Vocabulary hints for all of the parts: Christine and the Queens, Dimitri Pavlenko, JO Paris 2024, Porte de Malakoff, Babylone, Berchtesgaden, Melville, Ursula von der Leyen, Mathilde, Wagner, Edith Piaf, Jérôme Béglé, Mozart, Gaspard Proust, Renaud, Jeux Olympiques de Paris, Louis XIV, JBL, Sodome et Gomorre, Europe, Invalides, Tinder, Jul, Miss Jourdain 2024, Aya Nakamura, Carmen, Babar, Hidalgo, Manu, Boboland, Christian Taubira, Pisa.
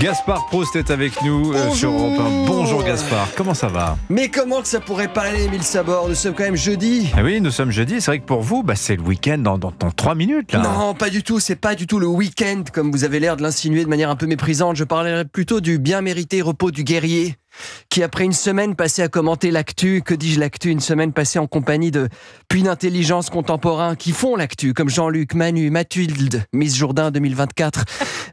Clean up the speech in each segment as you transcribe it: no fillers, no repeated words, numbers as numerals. Gaspard Proust est avec nous sur Europe 1. Bonjour Gaspard, comment ça va? Mais comment que ça pourrait pas aller, Émile Sabord? Nous sommes quand même jeudi. Ah oui, nous sommes jeudi. C'est vrai que pour vous, bah, c'est le week-end dans 3 minutes. Là. Non, pas du tout. C'est pas du tout le week-end, comme vous avez l'air de l'insinuer de manière un peu méprisante. Je parlerai plutôt du bien mérité repos du guerrier, qui après une semaine passée à commenter l'actu, que dis-je l'actu, une semaine passée en compagnie de puits d'intelligence contemporains qui font l'actu, comme Jean-Luc, Manu, Mathilde, Miss Jourdain 2024.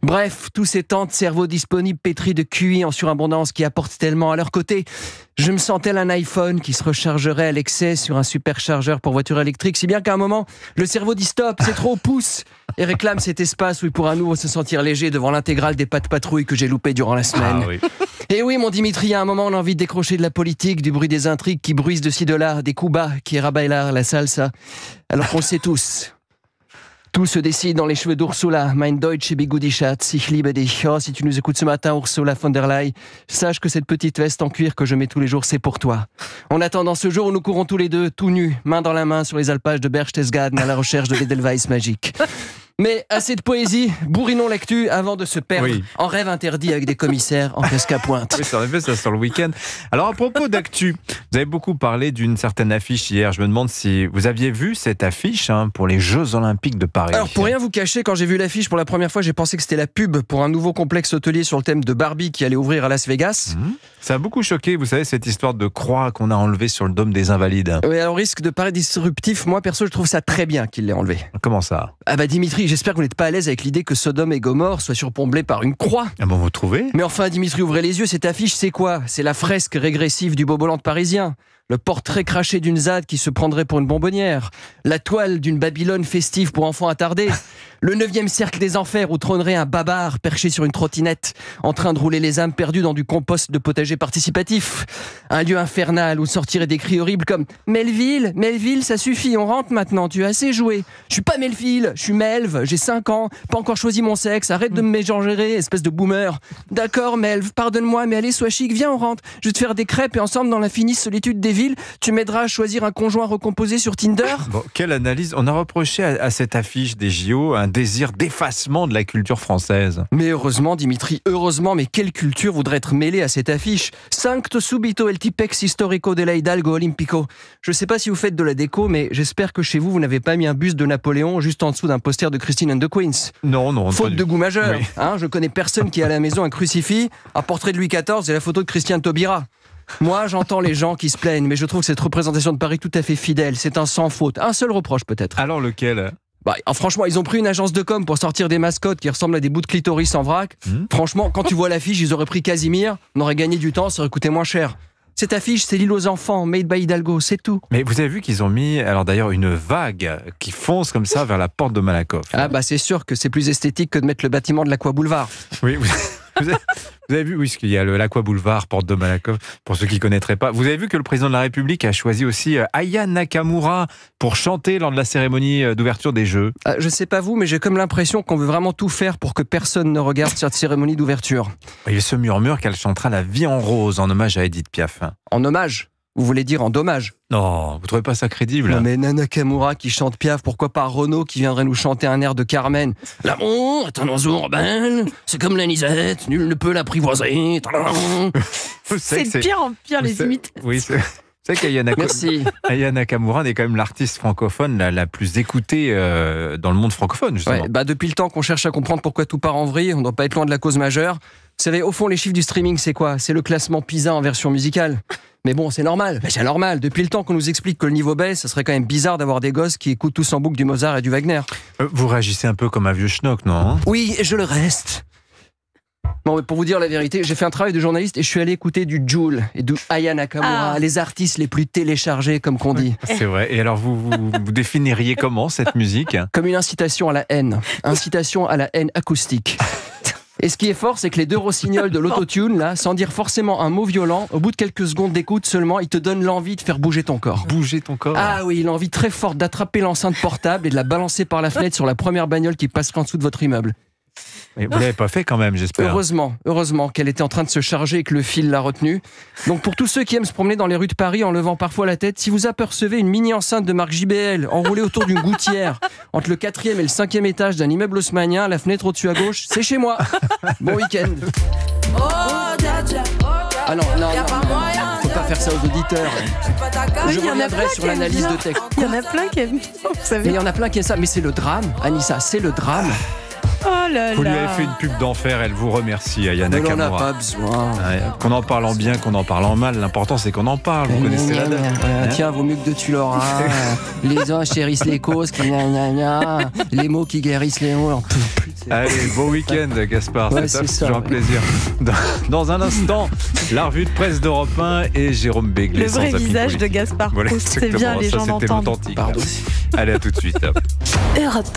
Bref, tous ces temps de cerveau disponible pétri de QI en surabondance qui apportent tellement à leur côté. Je me sentais un iPhone qui se rechargerait à l'excès sur un superchargeur pour voiture électrique, si bien qu'à un moment, le cerveau dit stop, c'est trop, pousse, et réclame cet espace où il pourra à nouveau se sentir léger devant l'intégrale des pas de patrouille que j'ai loupé durant la semaine. Ah oui. Et oui, mon Dimitri, à un moment, on a envie de décrocher de la politique, du bruit des intrigues qui bruissent de ci de là, des coups bas qui rabaillent la salsa. Alors qu'on le sait tous. Tout se décide dans les cheveux d'Ursula, mein deutsche Bigudichat, ich liebe dich. Oh, si tu nous écoutes ce matin, Ursula von der Leyen, sache que cette petite veste en cuir que je mets tous les jours, c'est pour toi. En attendant ce jour où nous courons tous les deux, tout nus, main dans la main, sur les alpages de Berchtesgaden à la recherche de l'Edelweiss magique. Mais assez de poésie, bourrinons l'actu avant de se perdre en rêve interdit avec des commissaires en casque à pointe. Oui, en effet, ça sort le week-end. Alors à propos d'actu, vous avez beaucoup parlé d'une certaine affiche hier. Je me demande si vous aviez vu cette affiche pour les Jeux Olympiques de Paris. Alors pour rien vous cacher, quand j'ai vu l'affiche pour la première fois, j'ai pensé que c'était la pub pour un nouveau complexe hôtelier sur le thème de Barbie qui allait ouvrir à Las Vegas. Ça a beaucoup choqué, vous savez, cette histoire de croix qu'on a enlevée sur le dôme des Invalides. Oui, alors risque de paraître disruptif, moi perso je trouve ça très bien qu'il l'ait enlevée. Comment ça? Ah bah Dimitri, j'espère que vous n'êtes pas à l'aise avec l'idée que Sodome et Gomorre soient surpomblés par une croix. Ah bon, vous trouvez? Mais enfin, Dimitri, ouvrez les yeux, cette affiche, c'est quoi? C'est la fresque régressive du Boboland parisien. Le portrait craché d'une ZAD qui se prendrait pour une bonbonnière. La toile d'une Babylone festive pour enfants attardés. Le 9e cercle des enfers où trônerait un babar perché sur une trottinette en train de rouler les âmes perdues dans du compost de potager participatif. Un lieu infernal où sortiraient des cris horribles comme « Melville, Melville, ça suffit, on rentre maintenant, tu as assez joué. Je suis pas Melville, je suis Melve, j'ai 5 ans, pas encore choisi mon sexe, arrête de me mégenrer, espèce de boomer. D'accord Melve, pardonne-moi, mais allez, sois chic, viens, on rentre. Je vais te faire des crêpes et ensemble dans l'infinie solitude des ville, tu m'aideras à choisir un conjoint recomposé sur Tinder. » Bon, quelle analyse. On a reproché à cette affiche des JO un désir d'effacement de la culture française. Mais heureusement, Dimitri, heureusement, mais quelle culture voudrait être mêlée à cette affiche? Sancto subito el tipex historico de la Hidalgo Olimpico. Je sais pas si vous faites de la déco, mais j'espère que chez vous, vous n'avez pas mis un buste de Napoléon juste en dessous d'un poster de Christine and the Queens. Non, non. Faute de goût majeur. Oui. Je connais personne qui a à la maison un crucifix, un portrait de Louis XIV et la photo de Christian Taubira. Moi, j'entends les gens qui se plaignent, mais je trouve cette représentation de Paris tout à fait fidèle. C'est un sans faute. Un seul reproche, peut-être. Alors lequel? Bah, franchement, ils ont pris une agence de com pour sortir des mascottes qui ressemblent à des bouts de clitoris en vrac. Franchement, quand tu vois l'affiche, ils auraient pris Casimir, on aurait gagné du temps, ça aurait coûté moins cher. Cette affiche, c'est l'île aux enfants, made by Hidalgo, c'est tout. Mais vous avez vu qu'ils ont mis, alors d'ailleurs, une vague qui fonce comme ça vers la porte de Malakoff. Ah bah c'est sûr que c'est plus esthétique que de mettre le bâtiment de l'Aqua-Boulevard. Oui, vous avez vu, oui, qu'il y a l'Aqua-Boulevard, Porte de Malakoff, pour ceux qui ne connaîtraient pas. Vous avez vu que le président de la République a choisi aussi Aya Nakamura pour chanter lors de la cérémonie d'ouverture des Jeux. Je ne sais pas vous, mais j'ai comme l'impression qu'on veut vraiment tout faire pour que personne ne regarde cette cérémonie d'ouverture. Il se murmure qu'elle chantera La vie en rose en hommage à Edith Piaf. En hommage? Vous voulez dire en dommage? Non, vous trouvez pas ça crédible? Non mais Nakamura qui chante Piaf, pourquoi pas Renaud qui viendrait nous chanter un air de Carmen? L'amour est un oiseau rebelle, c'est comme la nisette, nul ne peut l'apprivoiser. C'est de pire en pire les imites. Oui, c'est... Vous savez qu'Aya Nakamura est quand même l'artiste francophone la plus écoutée dans le monde francophone, justement. Ouais, bah depuis le temps qu'on cherche à comprendre pourquoi tout part en vrille, on ne doit pas être loin de la cause majeure. Vous savez, au fond, les chiffres du streaming, c'est quoi? C'est le classement Pisa en version musicale. Mais bon, c'est normal. Bah, c'est normal. Depuis le temps qu'on nous explique que le niveau baisse, ça serait quand même bizarre d'avoir des gosses qui écoutent tous en boucle du Mozart et du Wagner. Vous réagissez un peu comme un vieux schnock, non? Oui, je le reste. Non, mais pour vous dire la vérité, j'ai fait un travail de journaliste et je suis allé écouter du Jul et du Aya Nakamura, les artistes les plus téléchargés, comme qu'on dit. C'est vrai. Et alors, vous définiriez comment cette musique? Comme une incitation à la haine. Incitation à la haine acoustique. Et ce qui est fort, c'est que les deux rossignols de l'autotune, là, sans dire forcément un mot violent, au bout de quelques secondes d'écoute seulement, ils te donnent l'envie de faire bouger ton corps. Bouger ton corps? Ah oui, l'envie très forte d'attraper l'enceinte portable et de la balancer par la fenêtre sur la première bagnole qui passe en dessous de votre immeuble. Mais vous ne l'avez pas fait quand même, j'espère. Heureusement qu'elle était en train de se charger et que le fil l'a retenue. Donc pour tous ceux qui aiment se promener dans les rues de Paris en levant parfois la tête, si vous apercevez une mini-enceinte de marque JBL enroulée autour d'une gouttière entre le 4e et le 5e étage d'un immeuble haussmannien, la fenêtre au-dessus à gauche, c'est chez moi. Bon week-end. Ah non, faut pas faire ça aux auditeurs. Je reviendrai sur l'analyse de texte. Il y en a plein qui aiment ça. Mais il y en a plein qui aiment ça, mais c'est le drame, Anissa, c'est le drame. Oh là vous là. Lui avez fait une pub d'enfer, elle vous remercie, Aya Nakamura. On n'en a pas besoin. Ouais, qu'on en parle en bien, qu'on en parle en mal, l'important c'est qu'on en parle. Vous connaissez la date. Tiens, vaut mieux que de tu l'auras. Les uns chérissent les causes, les mots qui guérissent les mots. Allez, beau week-end, Gaspard. Ouais, c'est toujours un plaisir. Dans un instant, la revue de presse d'Europe 1 et Jérôme Béglé. Le vrai visage de Gaspard Proust, voilà, c'est bien, les gens l'entendent. Allez, à tout de suite. Europe 1.